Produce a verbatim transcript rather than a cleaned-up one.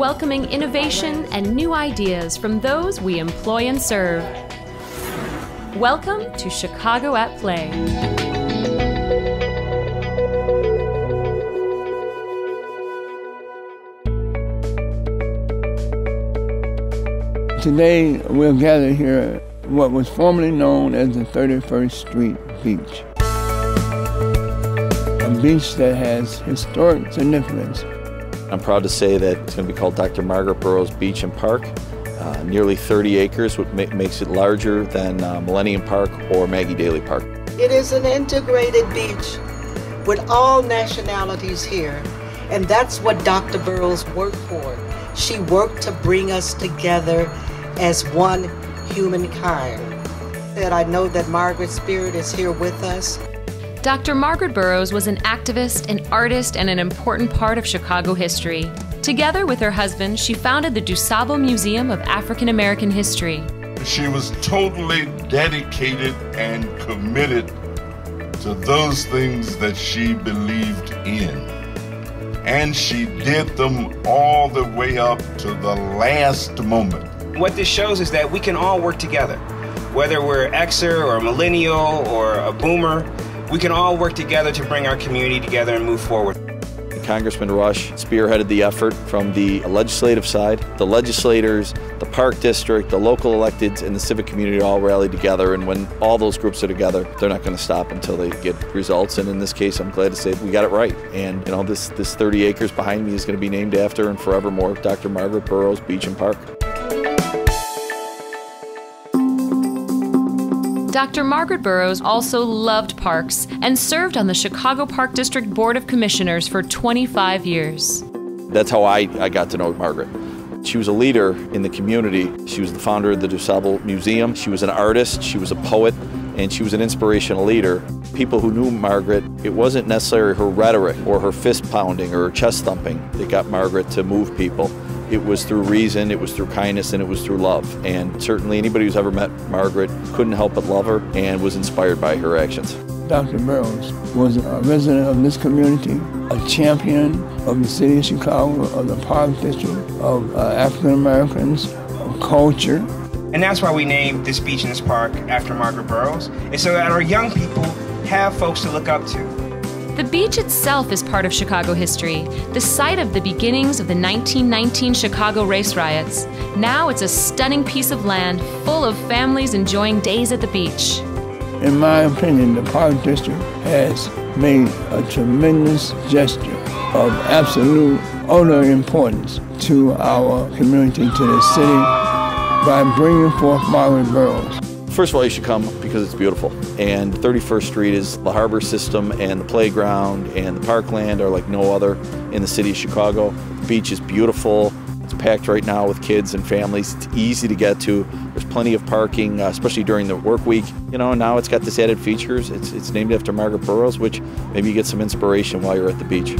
welcoming innovation and new ideas from those we employ and serve. Welcome to Chicago at Play. Today, we'll gather here at what was formerly known as the thirty-first Street Beach. A beach that has historic significance. I'm proud to say that it's going to be called Doctor Margaret Burroughs Beach and Park. Uh, nearly thirty acres, which ma makes it larger than uh, Millennium Park or Maggie Daley Park. It is an integrated beach with all nationalities here, and that's what Doctor Burroughs worked for. She worked to bring us together as one humankind. And I know that Margaret's spirit is here with us. Doctor Margaret Burroughs was an activist, an artist, and an important part of Chicago history. Together with her husband, she founded the DuSable Museum of African American History. She was totally dedicated and committed to those things that she believed in. And she did them all the way up to the last moment. What this shows is that we can all work together, whether we're Xer or a millennial or a boomer. We can all work together to bring our community together and move forward. Congressman Rush spearheaded the effort from the legislative side. The legislators, the park district, the local electeds, and the civic community all rallied together, and when all those groups are together, they're not going to stop until they get results, and in this case, I'm glad to say we got it right. And you know, this, this thirty acres behind me is going to be named after and forevermore Doctor Margaret Burroughs Beach and Park. Doctor Margaret Burroughs also loved parks and served on the Chicago Park District Board of Commissioners for twenty-five years. That's how I, I got to know Margaret. She was a leader in the community. She was the founder of the DuSable Museum. She was an artist, she was a poet, and she was an inspirational leader. People who knew Margaret, it wasn't necessarily her rhetoric or her fist pounding or her chest thumping that got Margaret to move people. It was through reason, it was through kindness, and it was through love. And certainly anybody who's ever met Margaret couldn't help but love her and was inspired by her actions. Doctor Burroughs was a resident of this community, a champion of the city of Chicago, of the Park District, of uh, African Americans, of culture. And that's why we named this beach and this park after Margaret Burroughs, and so that our young people have folks to look up to. The beach itself is part of Chicago history, the site of the beginnings of the nineteen nineteen Chicago race riots. Now it's a stunning piece of land full of families enjoying days at the beach. In my opinion, the Park District has made a tremendous gesture of absolute utter importance to our community, to the city, by bringing forth Margaret Burroughs. First of all, you should come because it's beautiful. And thirty-first Street is the harbor system, and the playground and the parkland are like no other in the city of Chicago. The beach is beautiful. It's packed right now with kids and families. It's easy to get to. There's plenty of parking, uh, especially during the work week. You know, now it's got this added features. It's, it's named after Margaret Burroughs, which maybe you get some inspiration while you're at the beach.